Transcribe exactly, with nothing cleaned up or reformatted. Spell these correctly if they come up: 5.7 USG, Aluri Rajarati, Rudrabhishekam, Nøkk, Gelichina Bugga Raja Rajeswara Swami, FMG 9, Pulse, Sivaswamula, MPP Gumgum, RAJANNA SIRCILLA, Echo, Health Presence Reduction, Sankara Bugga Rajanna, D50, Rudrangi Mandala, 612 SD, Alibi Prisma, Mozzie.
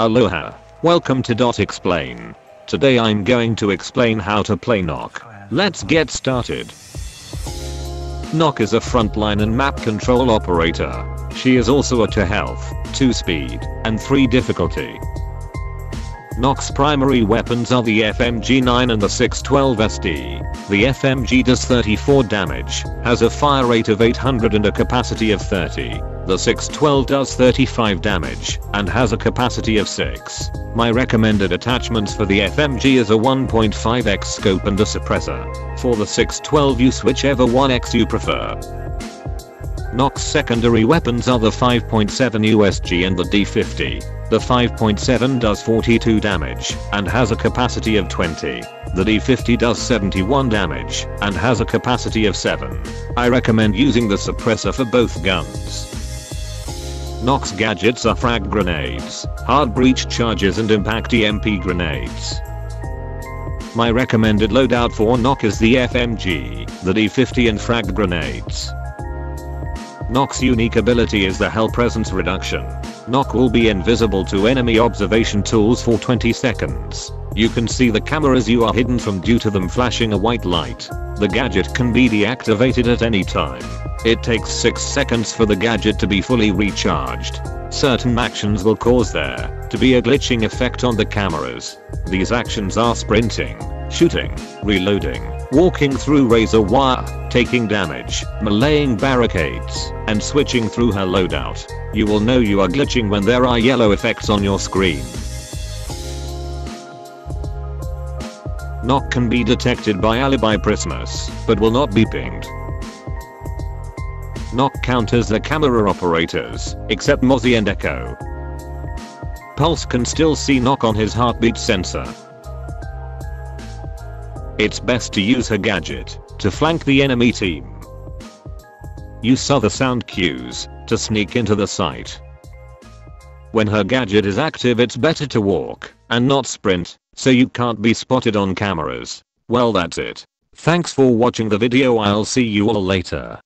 Aloha. Welcome to Dot Explain. Today I'm going to explain how to play Nøkk. Let's get started. Nøkk is a frontline and map control operator. She is also a two health, two speed, and three difficulty. Nøkk's primary weapons are the F M G nine and the six twelve S D. The F M G does thirty-four damage, has a fire rate of eight hundred and a capacity of thirty. The six twelve does thirty-five damage, and has a capacity of six. My recommended attachments for the F M G is a one point five x scope and a suppressor. For the six twelve use whichever one x you prefer. Nøkk's secondary weapons are the five point seven U S G and the D fifty. The five point seven does forty-two damage, and has a capacity of twenty. The D fifty does seventy-one damage, and has a capacity of seven. I recommend using the suppressor for both guns. Nøkk's gadgets are frag grenades, hard breach charges and impact E M P grenades. My recommended loadout for Nøkk is the F M G, the D fifty and frag grenades. Nøkk's unique ability is the Health Presence Reduction. Nøkk will be invisible to enemy observation tools for twenty seconds. You can see the cameras you are hidden from due to them flashing a white light. The gadget can be deactivated at any time. It takes six seconds for the gadget to be fully recharged. Certain actions will cause there to be a glitching effect on the cameras. These actions are sprinting, shooting, reloading, walking through razor wire, taking damage, meleeing barricades, and switching through her loadout. You will know you are glitching when there are yellow effects on your screen. Nøkk can be detected by Alibi Prisma, but will not be pinged. Nøkk counters the camera operators, except Mozzie and Echo. Pulse can still see Nøkk on his heartbeat sensor. It's best to use her gadget to flank the enemy team. Use other sound cues to sneak into the site. When her gadget is active, it's better to walk and not sprint, so you can't be spotted on cameras. Well, that's it. Thanks for watching the video. I'll see you all later.